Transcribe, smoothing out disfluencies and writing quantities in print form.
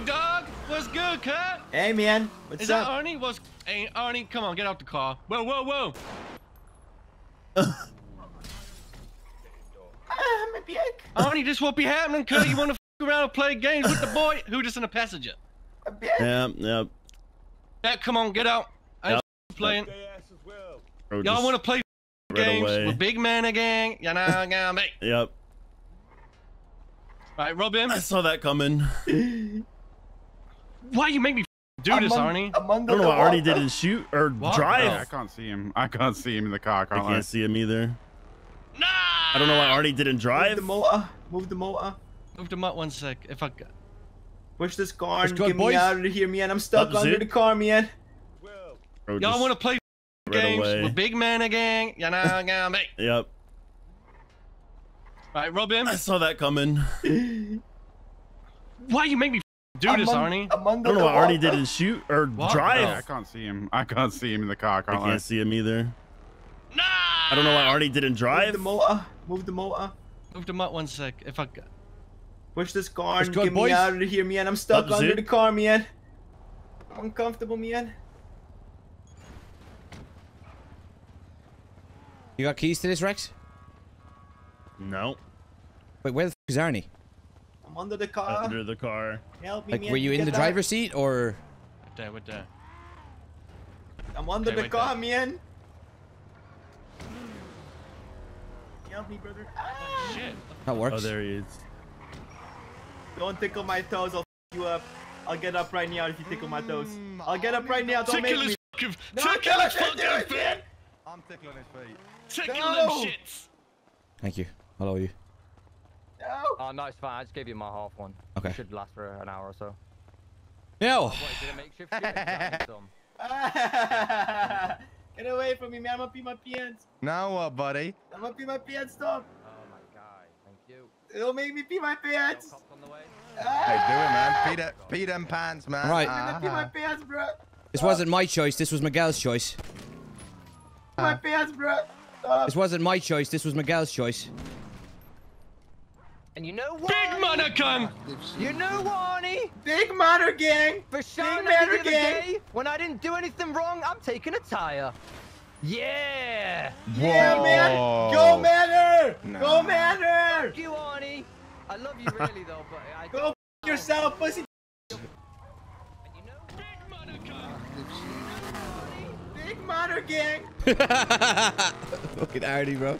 Arnie, dog? What's good, cut? Hey, man. What's up? Is that Arnie? Hey, Arnie, come on, get out the car. Whoa, whoa, whoa. Arnie, this won't be happening, cuz you want to f around and play games with the boy who just in a passenger. Yep. Yeah, come on, get out. I ain't playing. Y'all want to play games with Big Man again? You know, me. Yep. Alright, Robin. I saw that coming. Why you make me do this, Arnie? I don't know why Arnie didn't shoot or drive. I can't see him. I can't see him in the car. I can't see him either. No! I don't know why Arnie didn't drive. Move the motor. Move the motor. Move the motor 1 sec. If I push this car and get me out of here, man. I'm stuck under the car, man. Y'all want to play games with Big Man again? You know, me. Yep. Alright, Robin. I saw that coming. Why you make me do this, Arnie? I don't know why Arnie didn't shoot or drive. I can't see him. I can't see him in the car. I can't see him either. No! I don't know why Arnie didn't drive. Move the motor. Move the motor. Move the motor 1 sec. If I push this car and get me out of here, man. I'm stuck under the car, man. I'm uncomfortable, man. You got keys to this, Rex? No. Wait, where the f is Arnie? I'm under the car. Under the car. Help me, like, man. Were you in the driver's seat or? What the? What the? I'm under the car, man. Help me, brother. Ah. Shit. That works. Oh, there he is. Don't tickle my toes. I'll f you up. I'll get up right now if you tickle my toes. I'll get up right now. Don't tickle make me. Tickle no, his fucking feet. I'm tickling his feet. Tickle them shits. Thank you. I'll owe you. No. Oh, no, it's fine. I just gave you my half one. Okay. It should last for an hour or so. No. Get away from me, man. I'm gonna pee my pants. Now what, buddy? I'm gonna pee my pants, Tom. Oh, my God. Thank you. It'll make me pee my pants. On the way. Ah! Hey, do it, man. Pee them pants, man. Right. I'm gonna pee my pants, bro. This wasn't my choice. This was Miguel's choice. My pants, bro. This wasn't my choice. This was Miguel's choice. And you know what? Big Manor gang! You know what, Arnie? Big Manor gang! For showing up the other day, when I didn't do anything wrong, I'm taking a tire. Yeah! Whoa. Yeah, man! Go Manor! No. Go Manor! Fuck you, Arnie! I love you really, though, but I don't. Go f*** yourself, pussy! And you know what? Big Manor gang! Big Manor gang! Fucking Arnie, bro.